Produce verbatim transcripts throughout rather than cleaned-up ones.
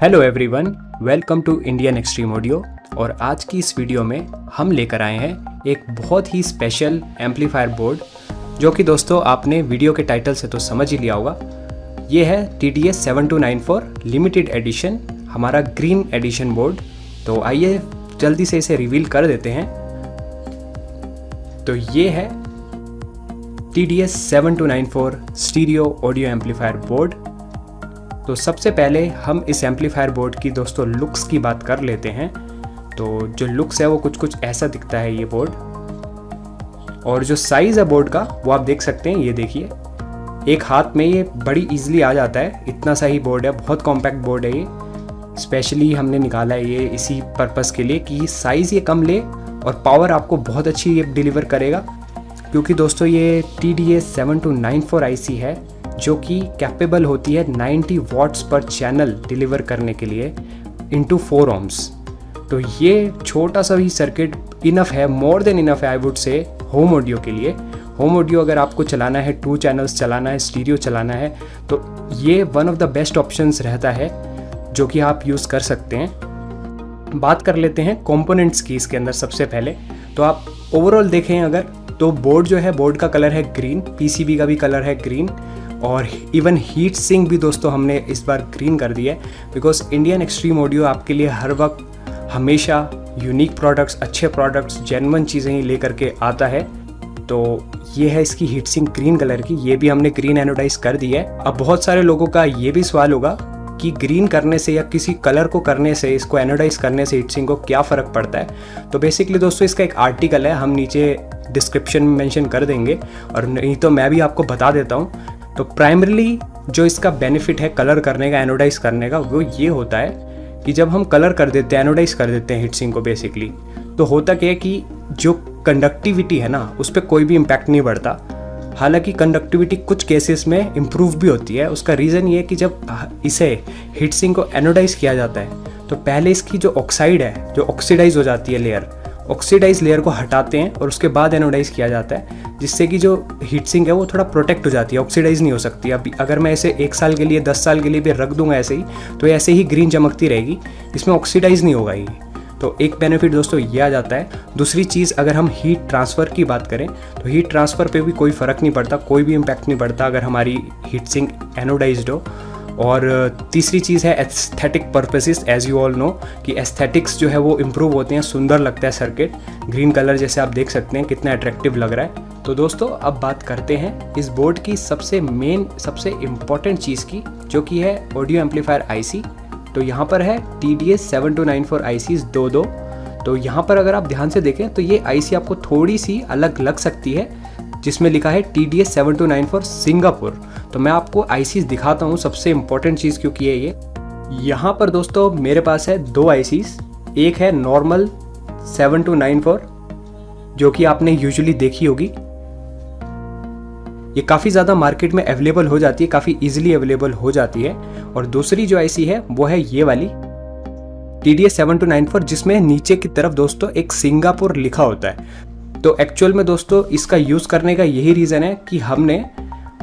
Hello everyone, welcome to Indian extreme audio. और आज की इस वीडियो में हम लेकर आए हैं एक बहुत ही स्पेशल एम्पलीफायर बोर्ड, जो कि दोस्तों आपने वीडियो के टाइटल से तो समझ ही लिया होगा। ये है T D A seven two nine four limited edition, हमारा ग्रीन एडिशन बोर्ड। तो आइए जल्दी से इसे रिवील कर देते हैं। तो ये है T D A seven two nine four stereo audio amplifier board. तो सबसे पहले हम इस एम्पलीफायर बोर्ड की दोस्तों लुक्स की बात कर लेते हैं। तो जो लुक्स है वो कुछ कुछ ऐसा दिखता है ये बोर्ड, और जो साइज़ है बोर्ड का वो आप देख सकते हैं। ये देखिए, एक हाथ में ये बड़ी इजीली आ जाता है, इतना सा ही बोर्ड है, बहुत कॉम्पैक्ट बोर्ड है ये। स्पेशली हमने निकाला है ये इसी पर्पस के लिए कि साइज़ ये कम ले और पावर आपको बहुत अच्छी ये डिलीवर करेगा, क्योंकि दोस्तों ये T D A seven two nine four IC है जो कि कैपेबल होती है ninety watts per channel deliver करने के लिए इनटू फोर ओम्स। तो ये छोटा सा ही सर्किट इनफ है, मोर देन इनफ है I would say home audio के लिए। होम ऑडियो अगर आपको चलाना है, टू चैनल्स चलाना है, स्टीरियो चलाना है, तो ये one of the best options रहता है जो कि आप यूज़ कर सकते हैं। बात कर लेते हैं कॉम्पोनेंट्स की इसके अंदर। सबसे पहले तो आप ओवरऑल देखें अगर, तो बोर्ड जो है, बोर्ड का कलर है ग्रीन, पी सी बी का भी कलर है ग्रीन, और इवन हीट सिंक भी दोस्तों हमने इस बार ग्रीन कर दिया है, बिकॉज इंडियन एक्सट्रीम ऑडियो आपके लिए हर वक्त हमेशा यूनिक प्रोडक्ट्स, अच्छे प्रोडक्ट्स, जेन्युइन चीज़ें ही लेकर के आता है। तो ये है इसकी हीट सिंक ग्रीन कलर की, ये भी हमने ग्रीन एनोडाइज कर दिया है। अब बहुत सारे लोगों का ये भी सवाल होगा कि ग्रीन करने से या किसी कलर को करने से, इसको एनोडाइज करने से हीट सिंक को क्या फ़र्क पड़ता है। तो बेसिकली दोस्तों इसका एक आर्टिकल है, हम नीचे डिस्क्रिप्शन में मेंशन कर देंगे, और नहीं तो मैं भी आपको बता देता हूँ। तो प्राइमरीली जो इसका बेनिफिट है कलर करने का, एनोडाइज करने का, वो ये होता है कि जब हम कलर कर देते हैं, एनोडाइज कर देते हैं हीट सिंक को बेसिकली, तो होता क्या है कि जो कंडक्टिविटी है ना, उस पर कोई भी इम्पैक्ट नहीं पड़ता। हालांकि कंडक्टिविटी कुछ केसेस में इम्प्रूव भी होती है। उसका रीज़न ये है कि जब इसे हीट सिंक को एनोडाइज किया जाता है तो पहले इसकी जो ऑक्साइड है, जो ऑक्सीडाइज हो जाती है लेयर, ऑक्सीडाइज लेयर को हटाते हैं और उसके बाद एनोडाइज किया जाता है, जिससे कि जो हीट सिंक है वो थोड़ा प्रोटेक्ट हो जाती है, ऑक्सीडाइज नहीं हो सकती। अब अगर मैं इसे एक साल के लिए, दस साल के लिए भी रख दूंगा ऐसे ही, तो ऐसे ही ग्रीन चमकती रहेगी, इसमें ऑक्सीडाइज नहीं होगा ये। तो एक बेनिफिट दोस्तों ये आ जाता है। दूसरी चीज़, अगर हम हीट ट्रांसफ़र की बात करें तो हीट ट्रांसफ़र पर भी कोई फ़र्क नहीं पड़ता, कोई भी इम्पैक्ट नहीं पड़ता अगर हमारी हीट सिंक एनोडाइज्ड हो। और तीसरी चीज़ है aesthetic purposes. As you all know कि एस्थेटिक्स जो है वो इम्प्रूव होते हैं, सुंदर लगता है सर्किट। ग्रीन कलर जैसे आप देख सकते हैं कितना अट्रैक्टिव लग रहा है। तो दोस्तों अब बात करते हैं इस बोर्ड की सबसे मेन, सबसे इम्पॉर्टेंट चीज़ की, जो कि है ऑडियो एम्पलीफायर आईसी। तो यहाँ पर है T D S seven two nine four ICs दो दो। तो यहाँ पर अगर आप ध्यान से देखें तो ये आई सी आपको थोड़ी सी अलग लग सकती है, जिसमें लिखा है T D S seven two nine four Singapore. तो मैं आपको आईसीज दिखाता हूँ, सबसे इम्पोर्टेंट चीज़ क्योंकि है ये। यहाँ पर दोस्तों मेरे पास है दो आईसीज, एक है normal seven two nine four जो कि आपने यूजुअली देखी होगी, ये काफ़ी ज़्यादा मार्केट में अवेलेबल हो जाती है, काफ़ी इजीली अवेलेबल हो जाती है। और दूसरी जो आईसी है वो है ये वाली T D S seven two nine four, जिसमें नीचे की तरफ दोस्तों एक सिंगापुर लिखा होता है। तो एक्चुअल में दोस्तों इसका यूज़ करने का यही रीज़न है कि हमने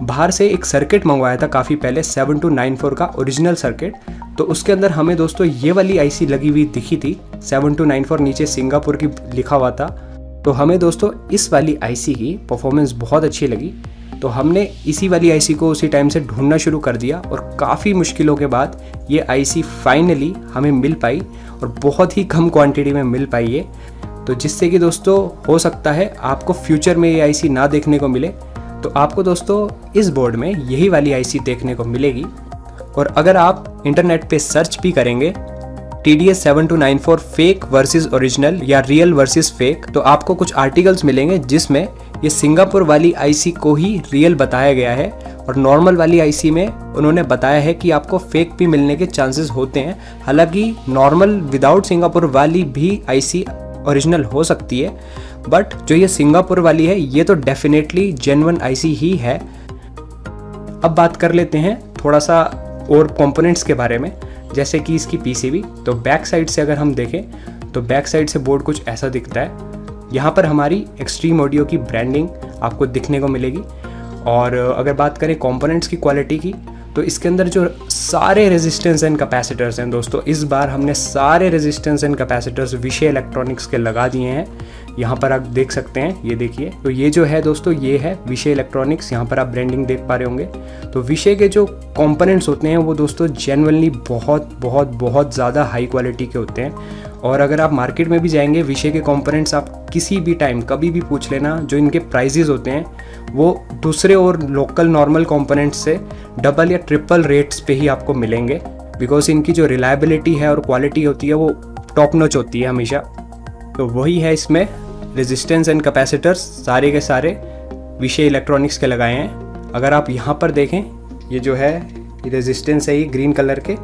बाहर से एक सर्किट मंगवाया था काफ़ी पहले, सेवन टू नाइन फोर का ओरिजिनल सर्किट। तो उसके अंदर हमें दोस्तों ये वाली आईसी लगी हुई दिखी थी, सेवन टू नाइन फोर नीचे सिंगापुर की लिखा हुआ था। तो हमें दोस्तों इस वाली आईसी की परफॉर्मेंस बहुत अच्छी लगी, तो हमने इसी वाली आईसी को उसी टाइम से ढूंढना शुरू कर दिया, और काफ़ी मुश्किलों के बाद ये आईसी फाइनली हमें मिल पाई, और बहुत ही कम क्वान्टिटी में मिल पाई ये। तो जिससे कि दोस्तों हो सकता है आपको फ्यूचर में ये आईसी ना देखने को मिले, तो आपको दोस्तों इस बोर्ड में यही वाली आईसी देखने को मिलेगी। और अगर आप इंटरनेट पे सर्च भी करेंगे T D S seven two nine four fake versus original या रियल वर्सेस फेक, तो आपको कुछ आर्टिकल्स मिलेंगे जिसमें ये सिंगापुर वाली आईसी को ही रियल बताया गया है, और नॉर्मल वाली आईसी में उन्होंने बताया है कि आपको फेक भी मिलने के चांसेस होते हैं। हालांकि नॉर्मल विदाउट सिंगापुर वाली भी आईसी ओरिजिनल हो सकती है, बट जो ये सिंगापुर वाली है ये तो डेफिनेटली जेन्युइन आईसी ही है। अब बात कर लेते हैं थोड़ा सा और कंपोनेंट्स के बारे में, जैसे कि इसकी पीसीबी। तो बैक साइड से अगर हम देखें तो बैक साइड से बोर्ड कुछ ऐसा दिखता है। यहाँ पर हमारी एक्सट्रीम ऑडियो की ब्रांडिंग आपको दिखने को मिलेगी। और अगर बात करें कंपोनेंट्स की क्वालिटी की, तो इसके अंदर जो सारे रेजिस्टेंस एंड कैपेसिटर्स हैं दोस्तों, इस बार हमने सारे resistance and capacitors Vishay electronics के लगा दिए हैं। यहाँ पर आप देख सकते हैं, ये देखिए। तो ये जो है दोस्तों, ये है विशे इलेक्ट्रॉनिक्स। यहाँ पर आप ब्रांडिंग देख पा रहे होंगे। तो विशे के जो कंपोनेंट्स होते हैं वो दोस्तों जेन्युइनली बहुत बहुत बहुत ज़्यादा हाई क्वालिटी के होते हैं। और अगर आप मार्केट में भी जाएंगे, विशे के कंपोनेंट्स आप किसी भी टाइम कभी भी पूछ लेना, जो इनके प्राइजेज़ होते हैं वो दूसरे और लोकल नॉर्मल कंपोनेंट्स से डबल या ट्रिपल रेट्स पे ही आपको मिलेंगे, बिकॉज इनकी जो रिलायबिलिटी है और क्वालिटी होती है वो टॉप नॉच होती है हमेशा। तो वही है इसमें, रेजिस्टेंस एंड कैपेसिटर्स सारे के सारे विशे इलेक्ट्रॉनिक्स के लगाए हैं। अगर आप यहाँ पर देखें, ये जो है ये रेजिस्टेंस है, ये ग्रीन कलर के,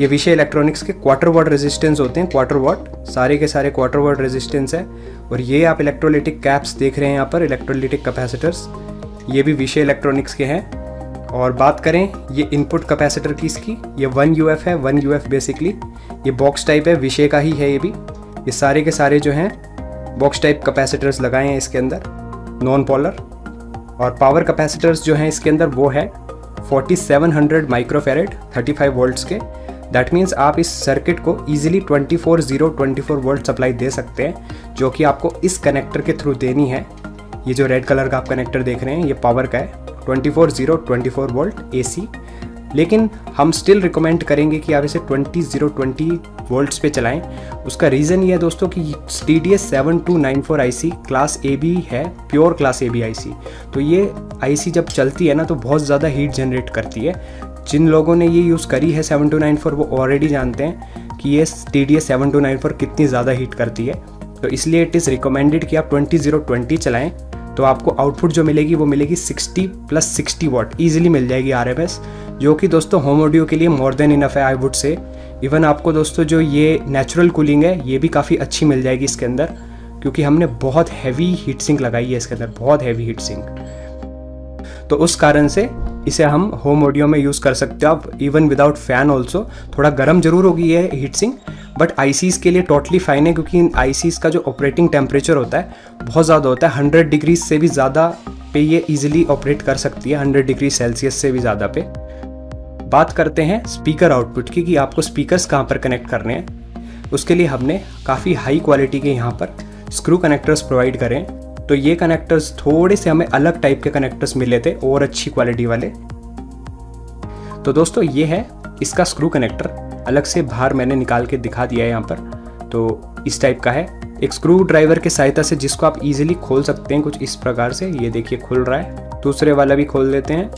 ये विशे इलेक्ट्रॉनिक्स के क्वार्टर वाट रेजिस्टेंस होते हैं। क्वार्टर वाट, सारे के सारे क्वार्टर वाट रेजिस्टेंस है। और ये आप इलेक्ट्रोलिटिक कैप्स देख रहे हैं यहाँ पर, इलेक्ट्रोलिटिक कैपेसिटर्स, ये भी विशे इलेक्ट्रॉनिक्स के हैं। और बात करें ये इनपुट कैपेसिटर की, इसकी ये वन यू एफ है। वन यू एफ बेसिकली ये बॉक्स टाइप है, विशे का ही है ये भी। ये सारे के सारे जो हैं बॉक्स टाइप कैपेसिटर्स लगाए हैं इसके अंदर, नॉन पोलर। और पावर कैपेसिटर्स जो हैं इसके अंदर वो है forty seven hundred microfarad, thirty five volts के। दैट मीन्स आप इस सर्किट को easily twenty four zero twenty four volt supply दे सकते हैं, जो कि आपको इस कनेक्टर के थ्रू देनी है। ये जो रेड कलर का आप कनेक्टर देख रहे हैं ये पावर का है, twenty four zero twenty four volt AC. लेकिन हम स्टिल रिकमेंड करेंगे कि आप इसे ट्वेंटी जीरो ट्वेंटी वोल्ट्स पे चलाएं। उसका रीज़न ये है दोस्तों कि TDA seven two nine four IC class A B है, pure class A B IC. तो ये आईसी जब चलती है ना तो बहुत ज़्यादा हीट जनरेट करती है। जिन लोगों ने ये यूज़ करी है सेवन टू नाइन फोर, वो ऑलरेडी जानते हैं कि ये TDA seven two nine four कितनी ज़्यादा हीट करती है। तो इसलिए इट इज़ रिकमेंडेड कि आप ट्वेंटी जीरो ट्वेंटी चलाएँ। तो आपको आउटपुट जो मिलेगी वो मिलेगी sixty plus sixty watt easily मिल जाएगी आरएमएस, जो कि दोस्तों होम ऑडियो के लिए मोर देन इनफ है। आई वुड से इवन आपको दोस्तों जो ये नेचुरल कूलिंग है ये भी काफ़ी अच्छी मिल जाएगी इसके अंदर, क्योंकि हमने बहुत हैवी हीट सिंक लगाई है इसके अंदर, बहुत हैवी हीट सिंक। तो उस कारण से इसे हम होम ऑडियो में यूज़ कर सकते हो आप, इवन विदाउट फैन ऑल्सो। थोड़ा गर्म जरूर होगी ये हीट सिंक, बट आईसीज़ के लिए टोटली फाइन है, क्योंकि इन आईसीज़ का जो ऑपरेटिंग टेम्परेचर होता है बहुत ज़्यादा होता है। हंड्रेड डिग्रीज से भी ज़्यादा पे ये इजीली ऑपरेट कर सकती है, हंड्रेड डिग्री सेल्सियस से भी ज़्यादा पे। बात करते हैं स्पीकर आउटपुट की, कि आपको स्पीकर्स कहाँ पर कनेक्ट करने हैं। उसके लिए हमने काफ़ी हाई क्वालिटी के यहाँ पर स्क्रू कनेक्टर्स प्रोवाइड करें। तो ये कनेक्टर्स थोड़े से हमें अलग टाइप के कनेक्टर्स मिले थे और अच्छी क्वालिटी वाले। तो दोस्तों ये है इसका स्क्रू कनेक्टर, अलग से बाहर मैंने निकाल के दिखा दिया है यहाँ पर। तो इस टाइप का है, एक स्क्रू ड्राइवर की सहायता से जिसको आप इजीली खोल सकते हैं कुछ इस प्रकार से। ये देखिए खुल रहा है, दूसरे वाला भी खोल देते हैं।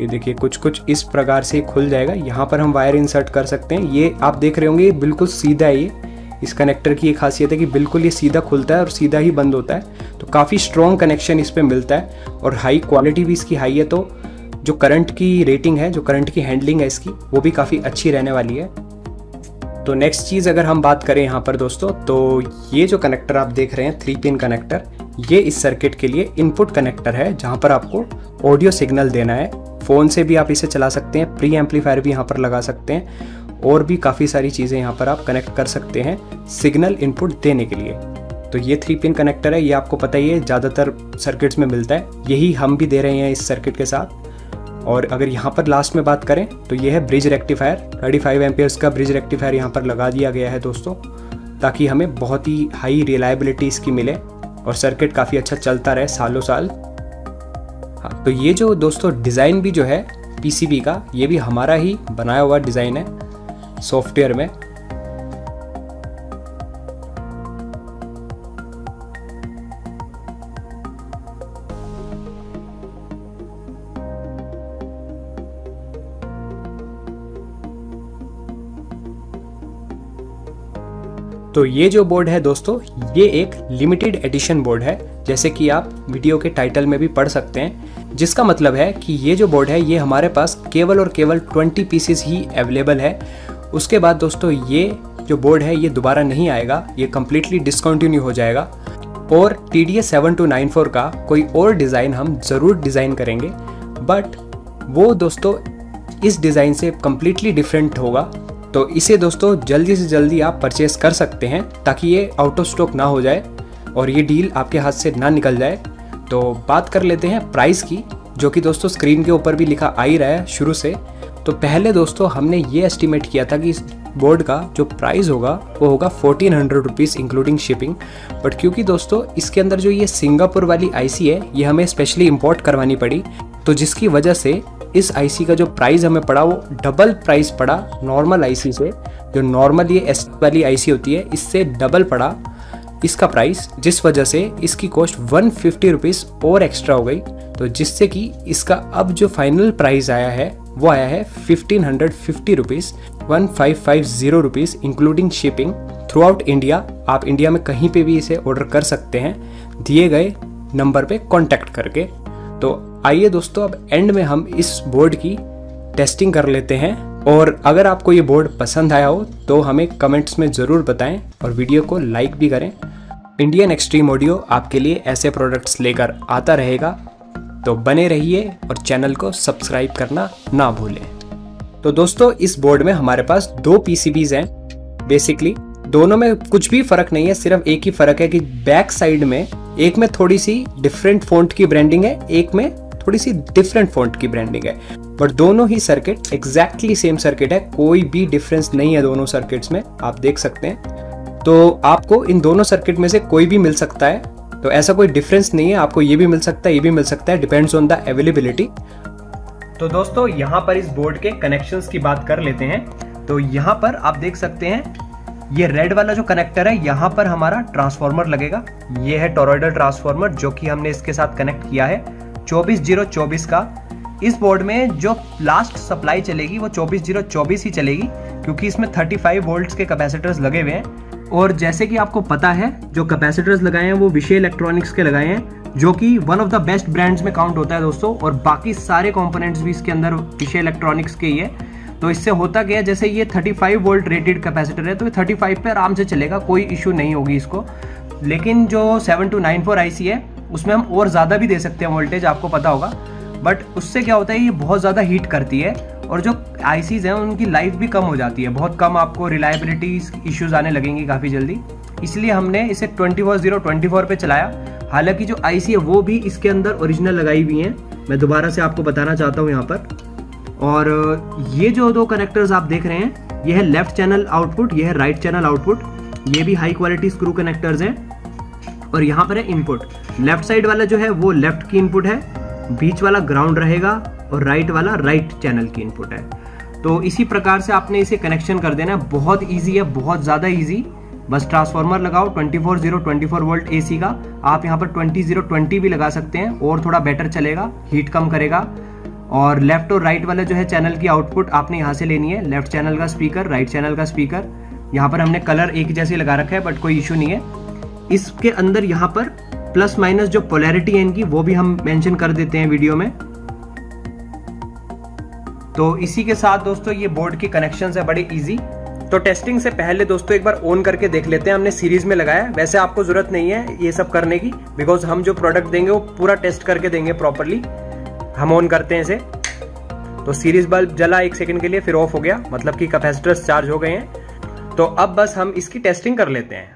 ये देखिए कुछ कुछ इस प्रकार से खुल जाएगा। यहाँ पर हम वायर इंसर्ट कर सकते हैं। ये आप देख रहे होंगे ये बिल्कुल सीधा है। ये इस कनेक्टर की एक खासियत है कि बिल्कुल ये सीधा खुलता है और सीधा ही बंद होता है। तो काफ़ी स्ट्रॉन्ग कनेक्शन इस पे मिलता है और हाई क्वालिटी भी इसकी हाई है। तो जो करंट की रेटिंग है, जो करंट की हैंडलिंग है इसकी, वो भी काफ़ी अच्छी रहने वाली है। तो नेक्स्ट चीज़ अगर हम बात करें यहाँ पर दोस्तों, तो ये जो कनेक्टर आप देख रहे हैं थ्री पिन कनेक्टर, ये इस सर्किट के लिए इनपुट कनेक्टर है, जहाँ पर आपको ऑडियो सिग्नल देना है। फ़ोन से भी आप इसे चला सकते हैं, प्री एम्पलीफायर भी यहाँ पर लगा सकते हैं, और भी काफ़ी सारी चीज़ें यहाँ पर आप कनेक्ट कर सकते हैं सिग्नल इनपुट देने के लिए। तो ये थ्री पिन कनेक्टर है, ये आपको पता ही है ज़्यादातर सर्किट्स में मिलता है, यही हम भी दे रहे हैं इस सर्किट के साथ। और अगर यहाँ पर लास्ट में बात करें तो ये है bridge rectifier, thirty five amperes का ब्रिज रेक्टिफायर यहाँ पर लगा दिया गया है दोस्तों, ताकि हमें बहुत ही हाई रिलायबिलिटी इसकी मिले और सर्किट काफ़ी अच्छा चलता रहे सालों साल। हाँ, तो ये जो दोस्तों डिज़ाइन भी जो है पीसीबी का, ये भी हमारा ही बनाया हुआ डिज़ाइन है सॉफ्टवेयर में। तो ये जो बोर्ड है दोस्तों, ये एक लिमिटेड एडिशन बोर्ड है, जैसे कि आप वीडियो के टाइटल में भी पढ़ सकते हैं, जिसका मतलब है कि ये जो बोर्ड है ये हमारे पास केवल और केवल ट्वेंटी पीसेस ही अवेलेबल है। उसके बाद दोस्तों ये जो बोर्ड है ये दोबारा नहीं आएगा, ये कम्प्लीटली डिसकंटिन्यू हो जाएगा। और T D A seven two nine four का कोई और डिज़ाइन हम ज़रूर डिज़ाइन करेंगे, बट वो दोस्तों इस डिज़ाइन से कम्प्लीटली डिफरेंट होगा। तो इसे दोस्तों जल्दी से जल्दी आप परचेस कर सकते हैं, ताकि ये आउट ऑफ स्टॉक ना हो जाए और ये डील आपके हाथ से ना निकल जाए। तो बात कर लेते हैं प्राइस की, जो कि दोस्तों स्क्रीन के ऊपर भी लिखा आ ही रहा है शुरू से। तो पहले दोस्तों हमने ये एस्टिमेट किया था कि इस बोर्ड का जो प्राइस होगा वो होगा fourteen hundred rupees including shipping. But क्योंकि दोस्तों इसके अंदर जो ये सिंगापुर वाली आईसी है ये हमें स्पेशली इंपोर्ट करवानी पड़ी, तो जिसकी वजह से इस आईसी का जो प्राइस हमें पड़ा वो डबल प्राइस पड़ा नॉर्मल आईसी से। जो नॉर्मल ये एस वाली आईसी होती है इससे डबल पड़ा इसका प्राइस, जिस वजह से इसकी कॉस्ट वन फिफ्टी रुपीज़ और एक्स्ट्रा हो गई। तो जिससे कि इसका अब जो फाइनल प्राइस आया है वो आया है fifteen hundred fifty rupees one five five zero rupees including shipping throughout India. आप इंडिया में कहीं पे भी इसे ऑर्डर कर सकते हैं दिए गए नंबर पे कांटेक्ट करके। तो आइए दोस्तों अब एंड में हम इस बोर्ड की टेस्टिंग कर लेते हैं, और अगर आपको ये बोर्ड पसंद आया हो तो हमें कमेंट्स में ज़रूर बताएं और वीडियो को लाइक भी करें। इंडियन एक्सट्रीम ऑडियो आपके लिए ऐसे प्रोडक्ट्स लेकर आता रहेगा, तो बने रहिए और चैनल को सब्सक्राइब करना ना भूलें। तो दोस्तों इस बोर्ड में हमारे पास दो पीसीबीज हैं। बेसिकली दोनों में कुछ भी फ़र्क नहीं है, सिर्फ एक ही फ़र्क है कि बैक साइड में एक में थोड़ी सी डिफरेंट फ़ॉन्ट की ब्रांडिंग है, एक में थोड़ी सी डिफरेंट फ़ॉन्ट की ब्रांडिंग है। बट दोनों ही सर्किट एग्जैक्टली सेम सर्किट है, कोई भी डिफरेंस नहीं है दोनों सर्किट्स में, आप देख सकते हैं। तो आपको इन दोनों सर्किट में से कोई भी मिल सकता है, तो ऐसा कोई डिफरेंस नहीं है, आपको ये भी मिल सकता है ये भी मिल सकता है, डिपेंड्स ऑन द अवेलेबिलिटी। तो दोस्तों यहाँ पर इस बोर्ड के कनेक्शंस की बात कर लेते हैं। तो यहाँ पर आप देख सकते हैं ये रेड वाला जो कनेक्टर है यहाँ पर हमारा ट्रांसफार्मर लगेगा। ये है टॉरॉइडल ट्रांसफार्मर जो कि हमने इसके साथ कनेक्ट किया है चौबीस जीरो चौबीस का। इस बोर्ड में जो लास्ट सप्लाई चलेगी वो चौबीस जीरो चौबीस ही चलेगी, क्योंकि इसमें पैंतीस वोल्ट्स के कैपेसिटर्स लगे हुए हैं। और जैसे कि आपको पता है जो कैपेसिटर्स लगाए हैं वो विशे इलेक्ट्रॉनिक्स के लगाए हैं, जो कि one of the best brands में काउंट होता है दोस्तों। और बाकी सारे कंपोनेंट्स भी इसके अंदर विशे इलेक्ट्रॉनिक्स के ही है। तो इससे होता क्या है, जैसे ये पैंतीस वोल्ट रेटेड कैपेसिटर है तो ये पैंतीस पे आराम से चलेगा, कोई इशू नहीं होगी इसको। लेकिन जो seven two nine four IC है उसमें हम और ज़्यादा भी दे सकते हैं वोल्टेज, आपको पता होगा। बट उससे क्या होता है ये बहुत ज़्यादा हीट करती है, और जो आईसीज़ हैं उनकी लाइफ भी कम हो जाती है, बहुत कम। आपको रिलायबिलिटी इश्यूज़ आने लगेंगी काफ़ी जल्दी, इसलिए हमने इसे twenty four zero twenty four पे चलाया। हालांकि जो आईसी है वो भी इसके अंदर ओरिजिनल लगाई हुई हैं, मैं दोबारा से आपको बताना चाहता हूँ यहाँ पर। और ये जो दो कनेक्टर्स आप देख रहे हैं यह है लेफ्ट चैनल आउटपुट, यह है राइट चैनल आउटपुट। ये भी हाई क्वालिटी स्क्रू कनेक्टर्स हैं। और यहाँ पर है इनपुट, लेफ्ट साइड वाला जो है वो लेफ्ट की इनपुट है, बीच वाला ग्राउंड रहेगा और राइट वाला राइट चैनल की इनपुट है। तो इसी प्रकार से आपने इसे कनेक्शन कर देना है, बहुत इजी है, बहुत ज़्यादा इजी। बस ट्रांसफार्मर लगाओ twenty four zero twenty four volt AC का, आप यहाँ पर ट्वेंटी जीरो ट्वेंटी भी लगा सकते हैं और थोड़ा बेटर चलेगा, हीट कम करेगा। और लेफ्ट और राइट वाला जो है चैनल की आउटपुट आपने यहाँ से लेनी है, लेफ्ट चैनल का स्पीकर राइट चैनल का स्पीकर। यहाँ पर हमने कलर एक जैसे लगा रखा है बट कोई इशू नहीं है। इसके अंदर यहाँ पर प्लस माइनस जो पोलैरिटी है इनकी वो भी हम मेंशन कर देते हैं वीडियो में। तो इसी के साथ दोस्तों ये बोर्ड की कनेक्शंस है बड़े इजी। तो टेस्टिंग से पहले दोस्तों एक बार ऑन करके देख लेते हैं, हमने सीरीज में लगाया। वैसे आपको जरूरत नहीं है ये सब करने की, बिकॉज हम जो प्रोडक्ट देंगे वो पूरा टेस्ट करके देंगे प्रॉपरली। हम ऑन करते हैं इसे, तो सीरीज बल्ब जला एक सेकेंड के लिए फिर ऑफ हो गया, मतलब कि कैपेसिटर्स चार्ज हो गए हैं। तो अब बस हम इसकी टेस्टिंग कर लेते हैं।